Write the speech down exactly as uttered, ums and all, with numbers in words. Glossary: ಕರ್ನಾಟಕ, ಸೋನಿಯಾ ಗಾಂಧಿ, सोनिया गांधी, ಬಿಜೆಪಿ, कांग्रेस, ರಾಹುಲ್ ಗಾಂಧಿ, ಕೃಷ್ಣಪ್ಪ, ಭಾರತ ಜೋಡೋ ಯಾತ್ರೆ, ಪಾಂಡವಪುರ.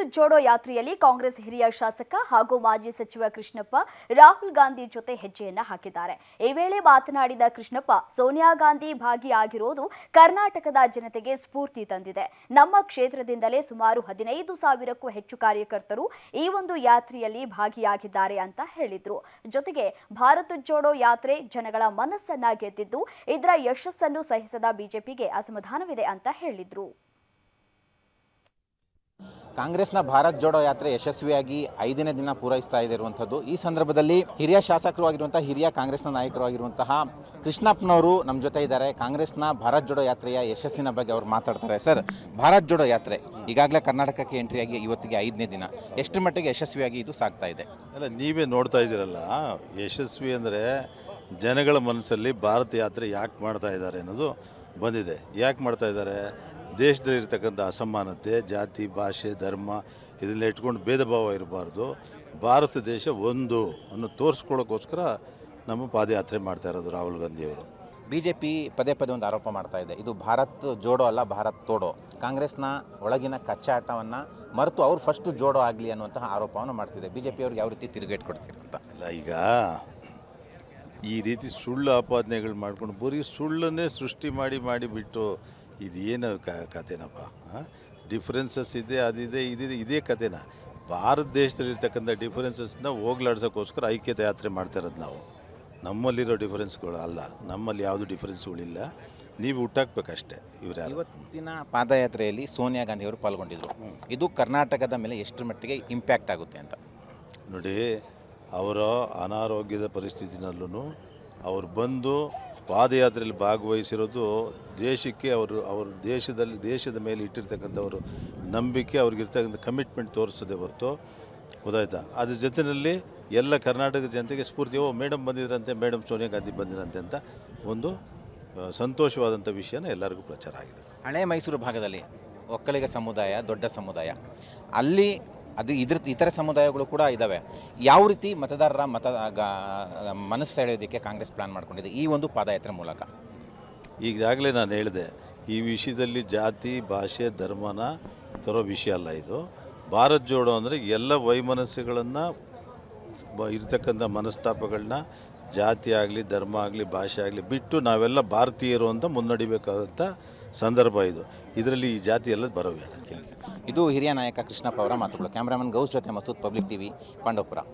भारत जोड़ो यात्रेಯಲ್ಲಿ ಕಾಂಗ್ರೆಸ್ ಹಿರಿಯ ಶಾಸಕ ಹಾಗೂ ಮಾಜಿ ಸಚಿವ ಕೃಷ್ಣಪ್ಪ ರಾಹುಲ್ ಗಾಂಧಿ ಜೊತೆ ಹೆಜ್ಜೆಯನ್ನು ಹಾಕಿದ್ದಾರೆ। ಈ ವೇಳೆ ಮಾತನಾಡಿದ ಕೃಷ್ಣಪ್ಪ, ಸೋನಿಯಾ ಗಾಂಧಿ ಭಾಗಿಯಾಗಿರೋದು ಕರ್ನಾಟಕದ ಜನತೆಗೆ ಸ್ಫೂರ್ತಿ ತಂದಿದೆ। ನಮ್ಮ ಕ್ಷೇತ್ರದಿಂದಲೇ ಸುಮಾರು ಹದಿನೈದು ಸಾವಿರ ಕ್ಕೂ ಹೆಚ್ಚು ಕಾರ್ಯಕರ್ತರು ಈ ಒಂದು ಯಾತ್ರೆಯಲ್ಲಿ ಭಾಗಿಯಾಗಿದ್ದಾರೆ ಅಂತ ಹೇಳಿದರು। ಜೊತೆಗೆ ಭಾರತ ಜೋಡೋ ಯಾತ್ರೆ ಜನಗಳ ಮನಸ್ಸನ್ನ ಗೆದ್ದಿದ್ದು ಇದರ ಯಶಸ್ಸನ್ನು ಸಹಿಸದ ಬಿಜೆಪಿಗೆ ಅಸಮಾಧಾನವಿದೆ ಅಂತ ಹೇಳಿದರು। कांग्रेस भारत जोड़ो यात्रे यशस्वियागी ಐದನೇ दिन पूरैस्ता इरुवंतद्दु। ई संदर्भदल्ली हिरिय शासकरू आगिरुवंत हिरिय कांग्रेस नायकरू आगिरुवंतह कृष्णप्पनवरू नम्म जोते इद्दारे। कांग्रेस भारत जोड़ो यात्रेय यशस्सिन बग्गे अवरु मातनाड्तारे। सर, भारत जोड़ो यात्रे ईगागले कर्नाटकक्के एंट्री आगि इवत्तिगे ಐದನೇ दिन एष्टु मट्टिगे यशस्वियागी इदु साग्ता इदे अल्ल। नीवे नोड्ता इद्दिरल्ल, यशस्वि अंद्रे जनगळ मनस्सल्ली भारत यात्रे याके माड्ता इद्दारे अन्नोदु बंदिदे। याके माड्ता इद्दारे ದೇಶದಲ್ಲಿರತಕ್ಕಂಥ ಅಸಮಾನತೆ, ಜಾತಿ, ಭಾಷೆ, ಧರ್ಮ ಇದನ್ನೆಲ್ಲ ಇಟ್ಕೊಂಡು ಭೇದ ಭಾವ ಇರಬಾರ್ದು। ಭಾರತ ದೇಶ ಒಂದು ಅನ್ನು ತೋರಿಸ್ಕೊಳ್ಳೋಕ್ಕೋಸ್ಕರ ನಮ್ಮ ಪಾದಯಾತ್ರೆ ಮಾಡ್ತಾ ಇರೋದು ರಾಹುಲ್ ಗಾಂಧಿಯವರು। ಬಿಜೆಪಿ ಪದೇ ಪದೇ ಒಂದು ಆರೋಪ ಮಾಡ್ತಾ ಇದೆ, ಇದು ಭಾರತ್ ಜೋಡೋ ಅಲ್ಲ ಭಾರತ್ ತೋಡೋ। ಕಾಂಗ್ರೆಸ್ನ ಒಳಗಿನ ಕಚ್ಚಾಟವನ್ನು ಮರೆತು ಅವರು ಫಸ್ಟ್ ಜೋಡೋ ಆಗಲಿ ಅನ್ನುವಂತಹ ಆರೋಪವನ್ನು ಮಾಡ್ತಿದೆ। ಬಿಜೆಪಿ ಅವ್ರಿಗೆ ಯಾವ ರೀತಿ ತಿರುಗೇಟ್ ಕೊಡ್ತಿರಂತ ಇಲ್ಲ। ಈಗ ಈ ರೀತಿ ಸುಳ್ಳು ಆಪಾದನೆಗಳು ಮಾಡ್ಕೊಂಡು ಬರೀ ಸುಳ್ಳನ್ನೇ ಸೃಷ್ಟಿ ಮಾಡಿ ಮಾಡಿಬಿಟ್ಟು इदेन कथेनप डिफरेंसस् अदे इदे कथेन। भारत देशदल्लिरतक्कंत डिफरेंसस्न होगलाडिसोक्कोस्कर ऐक्यता यात्रे माड्ता इरोदु नावु। नम्मल्लिरो डिफरेंसुगळु अल्ल, नम्मल्लि यावुदू डिफरेंसुगळु इल्ल, नीवु हुट्टाकबेकष्टे। इवरेल्ल इवत्तिन पादयात्रेयल्लि सोनिया गांधी अवरु पाल्गोंडिद्रु। इदु कर्नाटकद मेले एष्टु मट्टिगे इंप्याक्ट आगुत्ते अंत नोडि। अवर अनारोग्यद परिस्थितिनल्लू अवरु बंदु ಪಾದಯಾತ್ರೆಯಲ್ಲಿ ಭಾಗವಹಿಸಿರೋದು ದೇಶಕ್ಕೆ ಅವರು ಅವರ ದೇಶದಲ್ಲಿ ದೇಶದ ಮೇಲೆ ಇಟ್ಟಿರ್ತಕ್ಕಂಥವರು ನಂಬಿಕೆ, ಅವರಿಗಿರ್ತಕ್ಕಂಥ ಕಮಿಟ್ಮೆಂಟ್ ತೋರಿಸೋದೇ ಹೊರತು ಗೊತ್ತಾಯ್ತಾ। ಅದ್ರ ಜೊತೆಯಲ್ಲಿ ಎಲ್ಲ ಕರ್ನಾಟಕದ ಜನತೆಗೆ ಸ್ಫೂರ್ತಿ, ಓ ಮೇಡಮ್ ಬಂದಿದ್ರಂತೆ, ಮೇಡಮ್ ಸೋನಿಯಾ ಗಾಂಧಿ ಬಂದಿದ್ರಂತೆ ಅಂತ ಒಂದು ಸಂತೋಷವಾದಂಥ ವಿಷಯನ ಎಲ್ಲರಿಗೂ ಪ್ರಚಾರ ಆಗಿದೆ। ಹಳೆ ಮೈಸೂರು ಭಾಗದಲ್ಲಿ ಒಕ್ಕಲಿಗ ಸಮುದಾಯ ದೊಡ್ಡ ಸಮುದಾಯ, ಅಲ್ಲಿ ಅದು ಇದ್ರ ಇತರೆ ಸಮುದಾಯಗಳು ಕೂಡ ಇದ್ದಾವೆ। ಯಾವ ರೀತಿ ಮತದಾರರ ಮತ ಮನಸ್ಸು ಸೆಳೆಯೋದಕ್ಕೆ ಕಾಂಗ್ರೆಸ್ ಪ್ಲಾನ್ ಮಾಡ್ಕೊಂಡಿದೆ ಈ ಒಂದು ಪಾದಯಾತ್ರೆ ಮೂಲಕ? ಈಗಾಗಲೇ ನಾನು ಹೇಳಿದೆ, ಈ ವಿಷಯದಲ್ಲಿ ಜಾತಿ, ಭಾಷೆ, ಧರ್ಮನ ತರೋ ವಿಷಯ ಅಲ್ಲ ಇದು। ಭಾರತ್ ಜೋಡೋ ಅಂದರೆ ಎಲ್ಲ ವೈಮನಸ್ಸುಗಳನ್ನು ಇರತಕ್ಕಂಥ ಮನಸ್ತಾಪಗಳನ್ನ ಜಾತಿ ಆಗಲಿ, ಧರ್ಮ ಆಗಲಿ, ಭಾಷೆ ಆಗಲಿ ಬಿಟ್ಟು ನಾವೆಲ್ಲ ಭಾರತೀಯರು ಅಂತ ಮುನ್ನಡಿಬೇಕಾದಂಥ ಸಂದರ್ಭ ಇದು। ಇದರಲ್ಲಿ ಈ ಜಾತಿ ಎಲ್ಲ ಬರೋದಿಲ್ಲ। ಇದು ಹಿರಿಯ ನಾಯಕ ಕೃಷ್ಣಪ್ಪ ಅವರ ಮಾತುಗಳು। ಕ್ಯಾಮರಾಮನ್ ಗೌಸ್ ಜೊತೆ ಮಸೂದ್, ಪಬ್ಲಿಕ್ ಟಿವಿ, ಪಾಂಡವಪುರ।